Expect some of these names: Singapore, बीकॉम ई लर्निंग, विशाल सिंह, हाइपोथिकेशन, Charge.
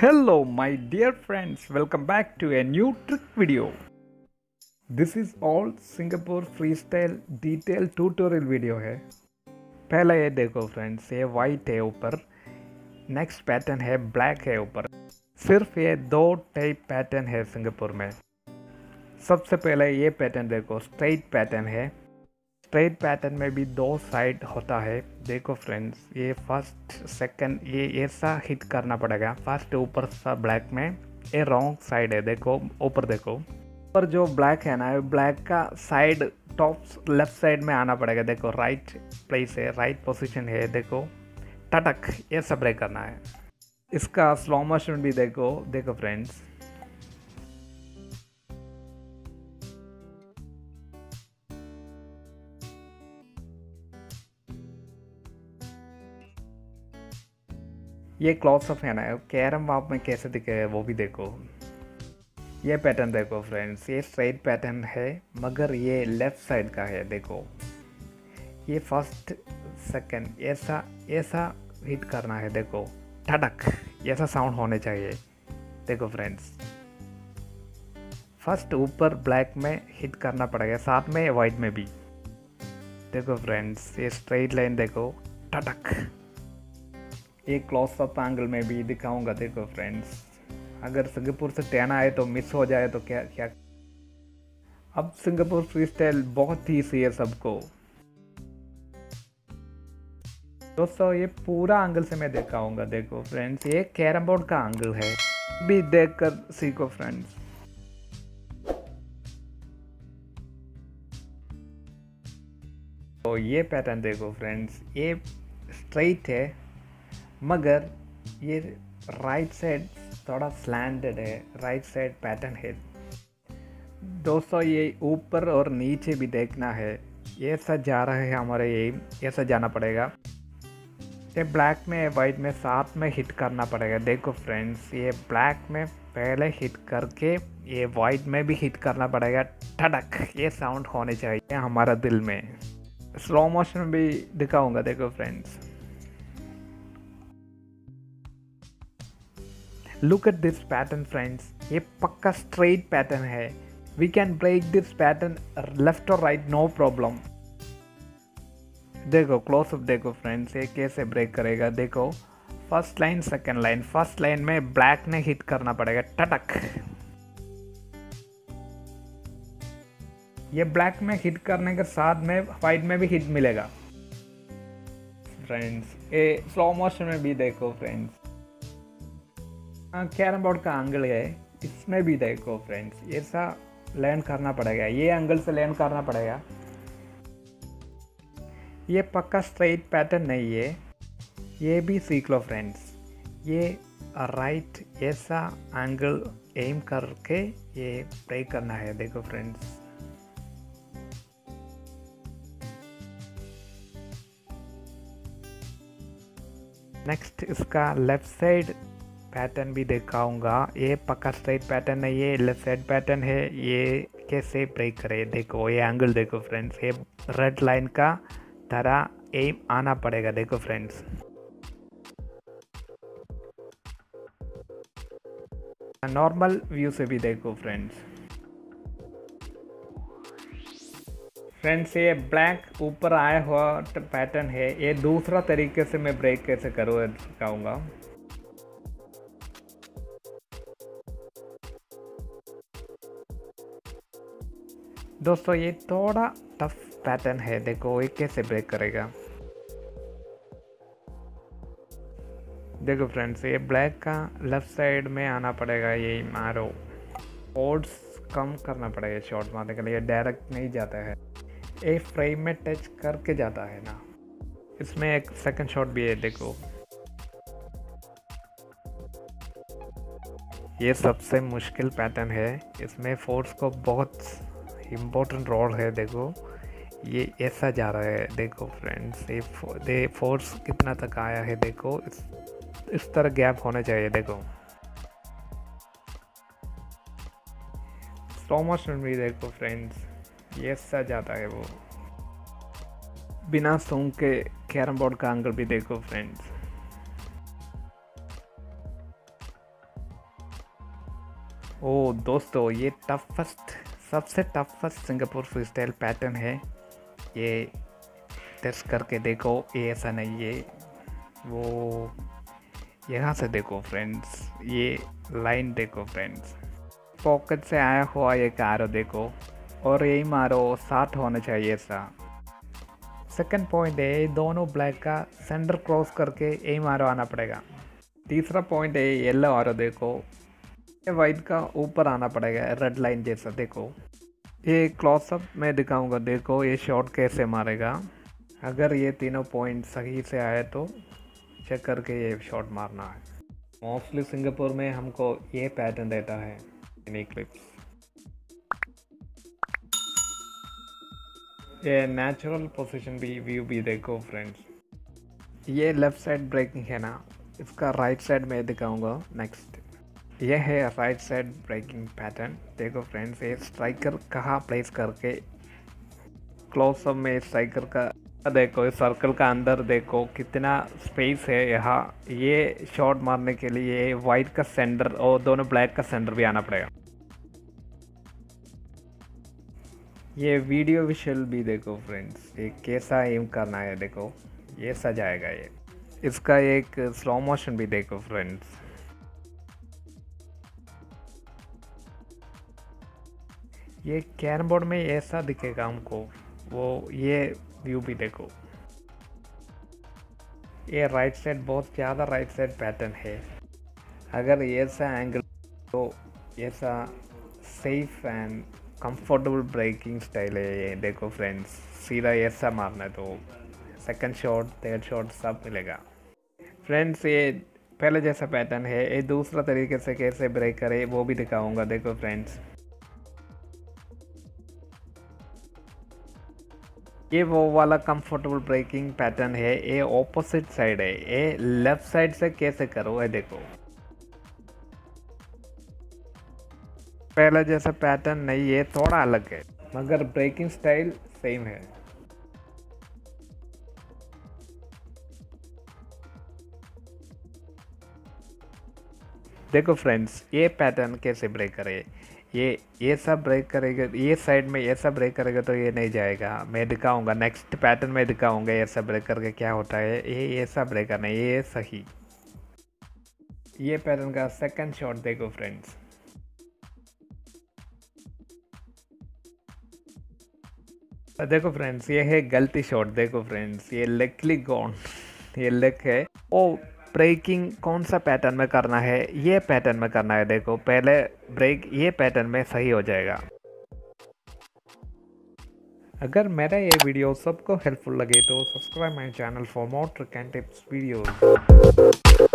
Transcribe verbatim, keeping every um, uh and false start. Hello my dear friends, welcome back to a new trick video. This is all Singapore freestyle detail tutorial video है। पहला ये देखो friends, ये white है ऊपर, next pattern है black है ऊपर। सिर्फ ये दो type pattern है सिंगापुर में। सबसे पहले ये pattern देखो, straight pattern है। straight pattern में भी दो side होता है। देखो फ्रेंड्स, ये फर्स्ट सेकंड ये ऐसा हिट करना पड़ेगा। फर्स्ट ऊपर सा ब्लैक में, ये रॉन्ग साइड है। देखो ऊपर, देखो ऊपर जो ब्लैक है ना, ब्लैक का साइड टॉप लेफ्ट साइड में आना पड़ेगा। देखो राइट प्लेस है, राइट पोजीशन है। देखो टटक ऐसा ब्रेक करना है। इसका स्लो मोशन भी देखो। देखो फ्रेंड्स, ये क्लॉथ ऑफ है ना, कैरम वाप में कैसे दिखे है वो भी देखो। ये पैटर्न देखो फ्रेंड्स, ये स्ट्रेट पैटर्न है मगर ये लेफ़्ट साइड का है। देखो ये फर्स्ट सेकंड ऐसा ऐसा हिट करना है। देखो ठटक ऐसा साउंड होने चाहिए। देखो फ्रेंड्स, फर्स्ट ऊपर ब्लैक में हिट करना पड़ेगा, साथ में वाइट में भी। देखो फ्रेंड्स, ये स्ट्रेट लाइन देखो ठटक। एक क्लोज अप एंगल में भी दिखाऊंगा। देखो फ्रेंड्स, अगर सिंगापुर से ट्रेन आए तो मिस हो जाए तो क्या क्या। अब सिंगापुर फ्री स्टाइल बहुत ईजी है सबको। दोस्तों ये पूरा एंगल से मैं दिखाऊंगा। देखो फ्रेंड्स, ये कैरम बोर्ड का एंगल है, भी देखकर सीखो फ्रेंड्स। तो ये पैटर्न देखो फ्रेंड्स, ये स्ट्रेट है मगर ये राइट साइड थोड़ा स्लैंटेड है, राइट साइड पैटर्न है। दोस्तों ये ऊपर और नीचे भी देखना है। ये सब जा रहा है हमारे, ये ऐसा जाना पड़ेगा। ये ब्लैक में वाइट में साथ में हिट करना पड़ेगा। देखो फ्रेंड्स, ये ब्लैक में पहले हिट करके ये वाइट में भी हिट करना पड़ेगा। ठटक ये साउंड होने चाहिए हमारा दिल में। स्लो मोशन भी दिखाऊंगा। देखो friends, Look at this pattern friends, ये पक्का straight pattern है। We can break this pattern left or right, no problem। देखो close up, देखो friends ये कैसे break करेगा। देखो first line second line, first line में black ने hit करना पड़ेगा टटक। ये black में hit करने के साथ में white में भी hit मिलेगा friends। ये slow motion में भी देखो friends, कैरम बोर्ड का एंगल है, इसमें भी देखो फ्रेंड्स ऐसा लैंड करना पड़ेगा, ये एंगल से लैंड करना पड़ेगा। ये पक्का स्ट्रेट पैटर्न नहीं है, ये भी सीख लो फ्रेंड्स। ये राइट ऐसा एंगल एम करके ये ब्रेक करना है। देखो फ्रेंड्स, नेक्स्ट इसका लेफ्ट साइड पैटर्न भी दिखाऊंगा। ये पक्का स्ट्रेट पैटर्न है, ये लेफ्ट साइड पैटर्न है। ये कैसे ब्रेक करे देखो, ये एंगल देखो फ्रेंड्स। ये रेड लाइन का तरह एम आना पड़ेगा। देखो फ्रेंड्स, नॉर्मल व्यू से भी देखो फ्रेंड्स। फ्रेंड्स ये ब्लैक ऊपर आया हुआ पैटर्न है, ये दूसरा तरीके से मैं ब्रेक कैसे करूँ दिखाऊंगा। दोस्तों ये थोड़ा टफ पैटर्न है, देखो ये कैसे ब्रेक करेगा। देखो फ्रेंड्स, ये ब्लैक का लेफ्ट साइड में आना पड़ेगा, ये मारो ओड्स कम करना पड़ेगा शॉर्ट मारने के लिए। डायरेक्ट नहीं जाता है, ये फ्रेम में टच करके जाता है ना। इसमें एक सेकंड शॉट भी है। देखो ये सबसे मुश्किल पैटर्न है, इसमें फोर्स को बहुत इम्पोर्टेंट रोल है। देखो ये ऐसा जा रहा है। देखो फ्रेंड्स, ये फो, दे फोर्स कितना तक आया है। देखो इस, इस तरह गैप होना चाहिए। देखो स्लो मोशन भी देखो फ्रेंड्स, ये ऐसा जाता है वो बिना सूंघ के। कैरम बोर्ड का एंगल भी देखो फ्रेंड्स। ओ दोस्तों, ये टफेस्ट सबसे toughest Singapore free style pattern है। ये टेस्ट करके देखो, ये ऐसा नहीं है वो। यहाँ से देखो फ्रेंड्स, ये लाइन देखो फ्रेंड्स, पॉकेट से आया हुआ एक आरो देखो, और यही मारो साथ होना चाहिए ऐसा। सेकंड पॉइंट है दोनों ब्लैक का सेंटर क्रॉस करके यही मारो आना पड़ेगा। तीसरा पॉइंट है येलो आरो देखो, वाइट का ऊपर आना पड़ेगा रेड लाइन जैसा देखो। ये क्लोजअप में दिखाऊंगा देखो, ये शॉट कैसे मारेगा। अगर ये तीनों पॉइंट सही से आए तो चेक करके ये शॉट मारना है। मोस्टली सिंगापुर में हमको ये पैटर्न देता है इन क्लिप्स। ये नेचुरल पोजीशन भी व्यू भी देखो फ्रेंड्स। ये लेफ्ट साइड ब्रेकिंग है ना, इसका राइट साइड में दिखाऊंगा नेक्स्ट। यह है राइट साइड ब्रेकिंग पैटर्न देखो फ्रेंड्स। ये स्ट्राइकर कहाँ प्लेस करके क्लोजअप में स्ट्राइकर का देखो, सर्कल का अंदर देखो कितना स्पेस है यहाँ। ये शॉट मारने के लिए वाइट का सेंटर और दोनों ब्लैक का सेंटर भी आना पड़ेगा। ये वीडियो विशुअल भी देखो फ्रेंड्स, ये कैसा एम करना है देखो, ये सजाएगा ये। इसका एक स्लो मोशन भी देखो फ्रेंड्स। ये कैरम बोर्ड में ऐसा दिखेगा हमको वो। ये व्यू भी देखो, ये राइट साइड बहुत ज़्यादा राइट साइड पैटर्न है। अगर ऐसा एंगल तो ऐसा safe and comfortable breaking style है ये देखो फ्रेंड्स। सीधा ऐसा मारना है तो सेकंड शॉट थर्ड शॉट सब मिलेगा फ्रेंड्स। ये पहले जैसा पैटर्न है, ये दूसरा तरीके से कैसे ब्रेक करे वो भी दिखाऊंगा देखो फ्रेंड्स। ये वो वाला कंफर्टेबल ब्रेकिंग पैटर्न है, ये ऑपोजिट साइड है। ये लेफ्ट साइड से कैसे करो ये देखो। पहला जैसा पैटर्न नहीं, ये थोड़ा अलग है मगर ब्रेकिंग स्टाइल सेम है। देखो फ्रेंड्स, ये पैटर्न कैसे ब्रेक करे। ये ये सब ब्रेक करेगा, ये साइड में ये सब ब्रेक करेगा तो ये नहीं जाएगा। मैं दिखाऊंगा नेक्स्ट पैटर्न में दिखाऊंगा ये सब ब्रेक करके क्या होता है। ये ये सब ब्रेक करना, ये सही। ये पैटर्न का सेकंड शॉट देखो फ्रेंड्स। देखो फ्रेंड्स, ये है गलती शॉट देखो फ्रेंड्स। ये लेकली गॉन, ये लेक है। ओ ब्रेकिंग कौन सा पैटर्न में करना है, ये पैटर्न में करना है देखो। पहले ब्रेक ये पैटर्न में सही हो जाएगा। अगर मेरा ये वीडियो सबको हेल्पफुल लगे तो subscribe my channel for more trick and tips videos.